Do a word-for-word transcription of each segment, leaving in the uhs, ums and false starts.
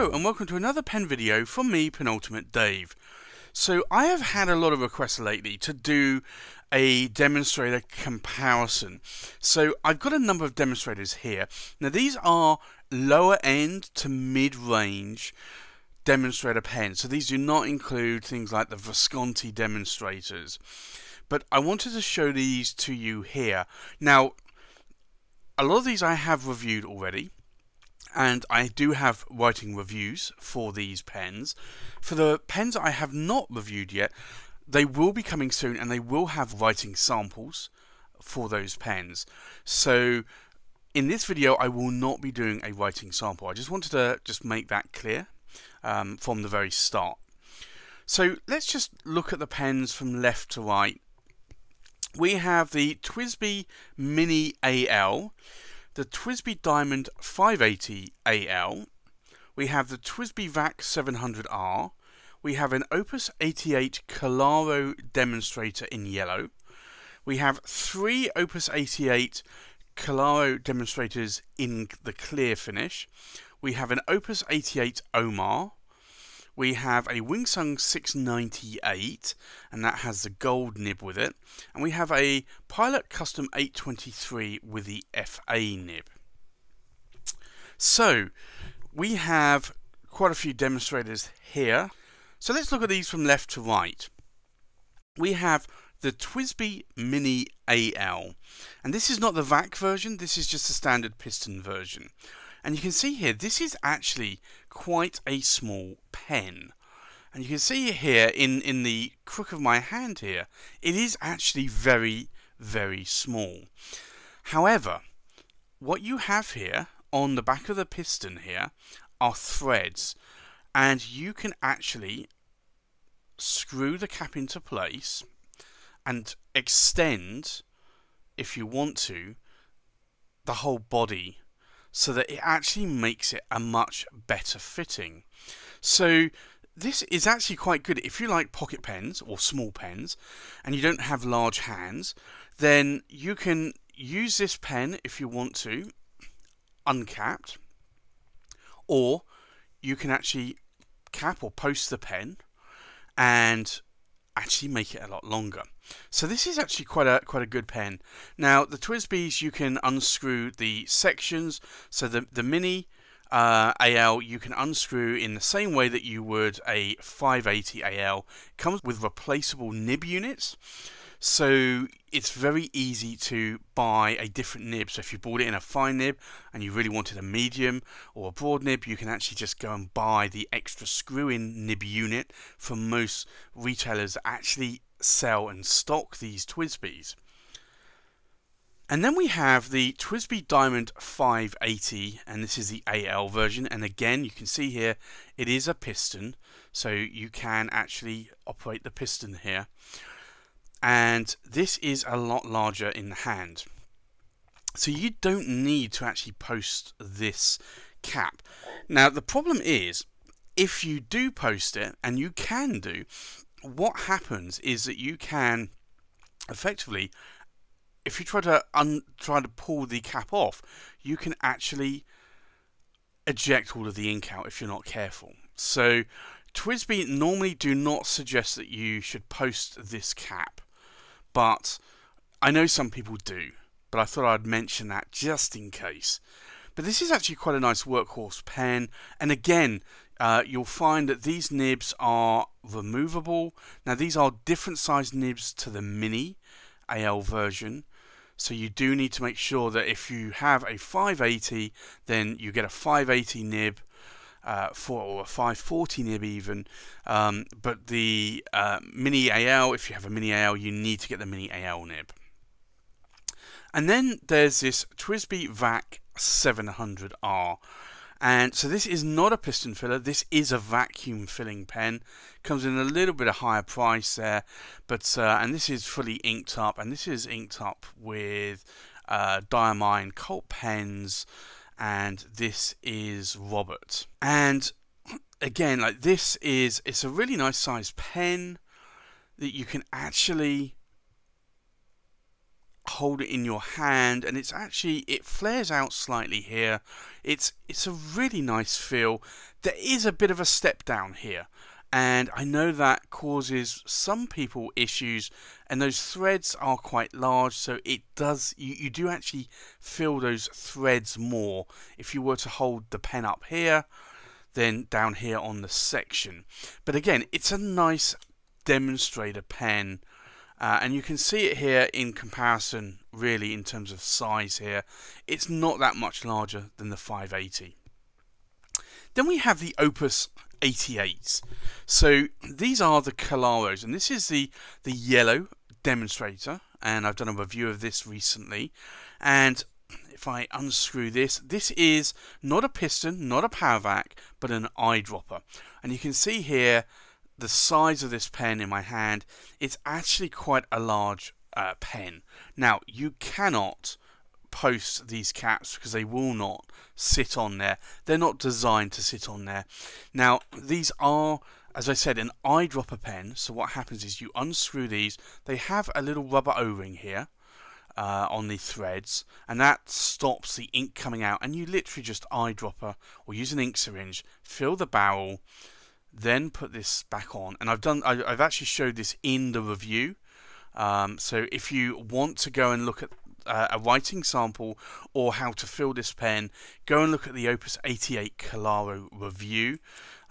Hello and welcome to another pen video from me, Penultimate Dave. So I have had a lot of requests lately to do a demonstrator comparison. So I've got a number of demonstrators here. Now these are lower end to mid-range demonstrator pens. So these do not include things like the Visconti demonstrators. But I wanted to show these to you here. Now a lot of these I have reviewed already. And I do have writing reviews for these pens. For the pens I have not reviewed yet, they will be coming soon and they will have writing samples for those pens. So in this video I will not be doing a writing sample. I just wanted to just make that clear um, from the very start. So let's just look at the pens from left to right. We have the T W S B I Mini A L, the T W S B I Diamond five eighty A L, we have the T W S B I V A C seven hundred R, we have an Opus eighty-eight Koloro demonstrator in yellow, we have three Opus eighty-eight Koloro demonstrators in the clear finish, we have an Opus eighty-eight Omar, we have a Wingsung six ninety-eight, and that has the gold nib with it. And we have a Pilot Custom eight twenty-three with the F A nib. So, we have quite a few demonstrators here. So let's look at these from left to right. We have the T W S B I Mini A L. And this is not the V A C version, this is just the standard piston version. And you can see here, this is actually quite a small pen. And you can see here in, in the crook of my hand here, it is actually very, very small. However, what you have here on the back of the piston here are threads. And you can actually screw the cap into place and extend, if you want to, the whole body, so that it actually makes it a much better fitting. So this is actually quite good. If you like pocket pens or small pens and you don't have large hands, then you can use this pen if you want to, uncapped, or you can actually cap or post the pen and actually make it a lot longer. So this is actually quite a quite a good pen. Now the T W S B Is, you can unscrew the sections, so the, the Mini uh, A L you can unscrew in the same way that you would a five eighty A L. It comes with replaceable nib units, so it's very easy to buy a different nib. So if you bought it in a fine nib and you really wanted a medium or a broad nib, you can actually just go and buy the extra screw-in nib unit from most retailers that actually sell and stock these T W S B Is. And then we have the T W S B I Diamond five eighty, and this is the A L version. And again, you can see here, it is a piston, so you can actually operate the piston here. And this is a lot larger in the hand, so you don't need to actually post this cap. Now the problem is, if you do post it, and you can do, what happens is that you can effectively, if you try to un try to pull the cap off, you can actually eject all of the ink out if you're not careful. So T W S B I normally do not suggest that you should post this cap, but I know some people do, but I thought I'd mention that just in case. But this is actually quite a nice workhorse pen, and again uh, you'll find that these nibs are removable. Now these are different size nibs to the Mini A L version, so you do need to make sure that if you have a five eighty, then you get a five eighty nib Uh, for, or a five forty nib even, um, but the uh, Mini A L, if you have a Mini A L, you need to get the Mini A L nib. And then there's this T W S B I V A C seven hundred R, and so this is not a piston filler, this is a vacuum filling pen. Comes in a little bit of higher price there, but uh, and this is fully inked up, and this is inked up with uh, Diamine Colt pens, and this is Robert. And again, like this is, it's a really nice sized pen that you can actually hold it in your hand, and it's actually, it flares out slightly here. It's, it's a really nice feel. There is a bit of a step down here, and I know that causes some people issues, and those threads are quite large, so it does, you, you do actually feel those threads more if you were to hold the pen up here then down here on the section. But again, it's a nice demonstrator pen, uh, and you can see it here in comparison, really, in terms of size here. It's not that much larger than the five eighty. Then we have the Opus eighty-eights. So these are the Kolaros, and this is the, the yellow demonstrator, and I've done a review of this recently. And if I unscrew this, this is not a piston, not a power vac, but an eyedropper. And you can see here the size of this pen in my hand. It's actually quite a large uh, pen. Now, you cannot post these caps because they will not sit on there. They're not designed to sit on there. Now, these are, as I said, an eyedropper pen. So what happens is you unscrew these. They have a little rubber O-ring here. Uh, on the threads, and that stops the ink coming out, and you literally just eyedropper or use an ink syringe, fill the barrel, then put this back on. And I've done, I, I've actually showed this in the review, um, so if you want to go and look at uh, a writing sample or how to fill this pen, go and look at the Opus eighty-eight Koloro review.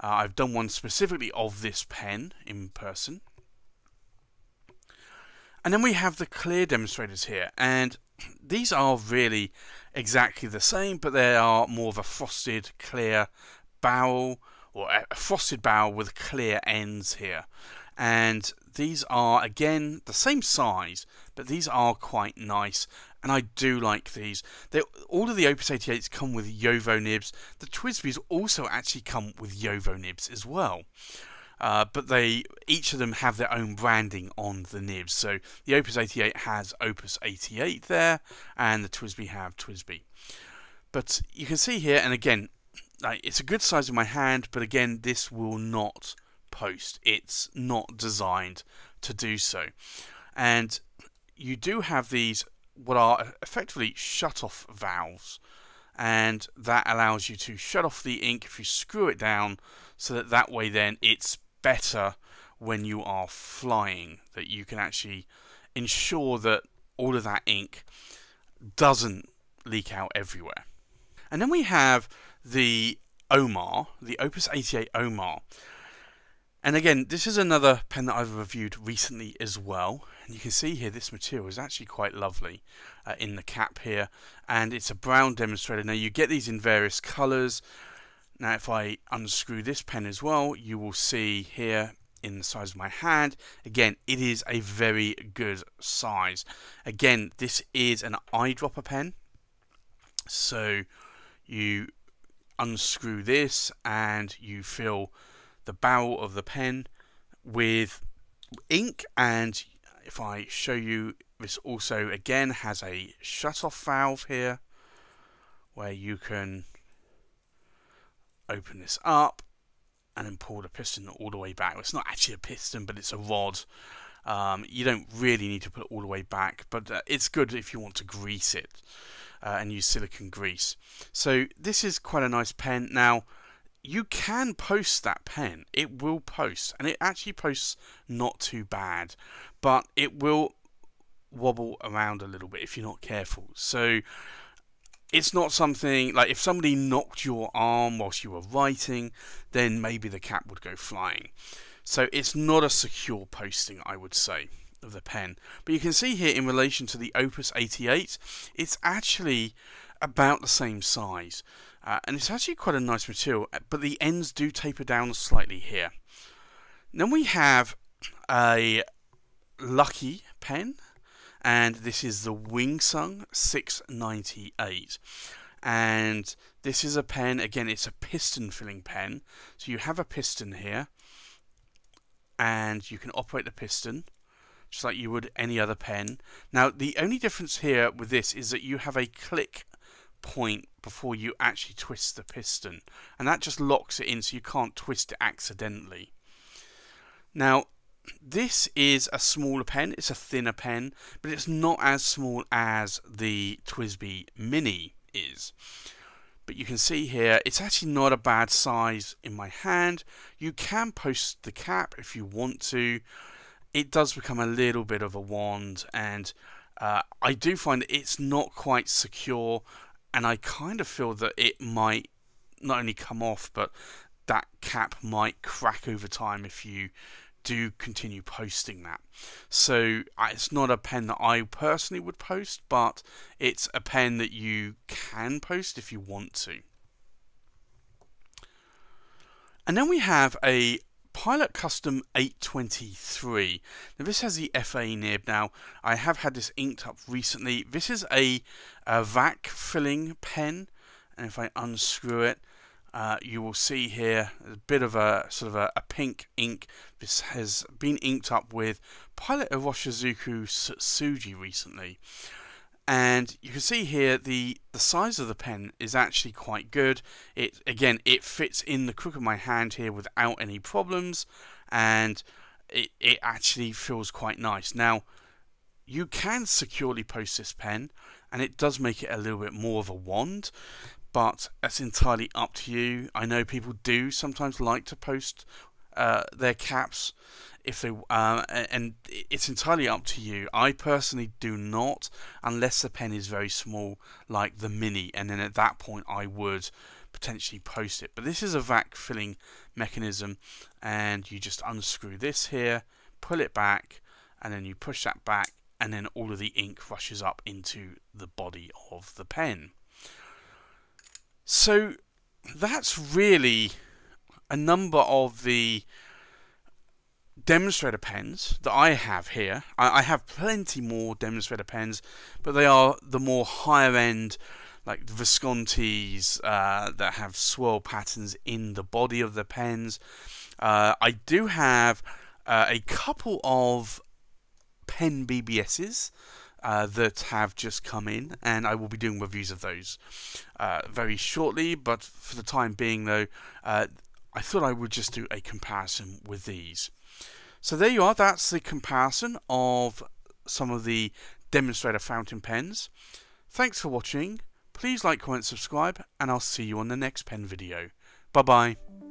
uh, I've done one specifically of this pen in person. And then we have the clear demonstrators here, and these are really exactly the same, but they are more of a frosted clear barrel, or a frosted barrel with clear ends here. And these are, again, the same size, but these are quite nice, and I do like these. They, all of the Opus eighty-eights come with JoWo nibs. The T W S B Is also actually come with JoWo nibs as well. Uh, but they, each of them have their own branding on the nibs. So the Opus eighty-eight has Opus eighty-eight there, and the T W S B I have T W S B I. But you can see here, and again, like, it's a good size in my hand, but again, this will not post. It's not designed to do so. And you do have these, what are effectively shut-off valves, and that allows you to shut off the ink if you screw it down, so that that way then it's better when you are flying, that you can actually ensure that all of that ink doesn't leak out everywhere. And then we have the Omar, the Opus eighty-eight Omar. And again, this is another pen that I've reviewed recently as well. And you can see here this material is actually quite lovely uh, in the cap here. And it's a brown demonstrator. Now you get these in various colours. Now if I unscrew this pen as well, you will see here in the size of my hand, again, it is a very good size. Again, this is an eyedropper pen. So you unscrew this and you fill the barrel of the pen with ink. And if I show you, this also again has a shut-off valve here where you can open this up and then pull the piston all the way back. Well, it's not actually a piston, but it's a rod. Um, you don't really need to put it all the way back, but uh, it's good if you want to grease it uh, and use silicone grease. So this is quite a nice pen. Now you can post that pen. It will post, and it actually posts not too bad, but it will wobble around a little bit if you're not careful. So it's not something like if somebody knocked your arm whilst you were writing, then maybe the cap would go flying. So it's not a secure posting, I would say, of the pen. But you can see here in relation to the Opus eighty-eight, it's actually about the same size. Uh, and it's actually quite a nice material, but the ends do taper down slightly here. Then we have a lucky pen, and this is the Wingsung six ninety-eight. And this is a pen, again, it's a piston filling pen. So you have a piston here, and you can operate the piston just like you would any other pen. Now, the only difference here with this is that you have a click point before you actually twist the piston, and that just locks it in so you can't twist it accidentally. Now This is a smaller pen, it's a thinner pen, but it's not as small as the T W S B I Mini is. But you can see here, it's actually not a bad size in my hand. You can post the cap if you want to. It does become a little bit of a wand, and uh, I do find that it's not quite secure, and I kind of feel that it might not only come off, but that cap might crack over time if you do continue posting that. So it's not a pen that I personally would post, but it's a pen that you can post if you want to. And then we have a Pilot Custom eight twenty-three. Now this has the F A nib. Now I have had this inked up recently. This is a, a vac filling pen, and if I unscrew it, Uh, you will see here a bit of a sort of a, a pink ink. This has been inked up with Pilot Oroshizuku Tsutsuji recently. And you can see here the, the size of the pen is actually quite good. It again, it fits in the crook of my hand here without any problems. And it, it actually feels quite nice. Now, you can securely post this pen, and it does make it a little bit more of a wand. But that's entirely up to you. I know people do sometimes like to post uh, their caps, if they, uh, and it's entirely up to you. I personally do not, unless the pen is very small, like the Mini, and then at that point I would potentially post it. But this is a vac filling mechanism, and you just unscrew this here, pull it back, and then you push that back, and then all of the ink rushes up into the body of the pen. So that's really a number of the demonstrator pens that I have here. I, I have plenty more demonstrator pens, but they are the more higher end, like the Viscontis uh, that have swirl patterns in the body of the pens. Uh, I do have uh, a couple of pen B B Ss. Uh, that have just come in, and I will be doing reviews of those uh, very shortly, but for the time being though, uh, I thought I would just do a comparison with these. So there you are, that's the comparison of some of the demonstrator fountain pens. Thanks for watching, please like, comment, subscribe, and I'll see you on the next pen video. Bye bye.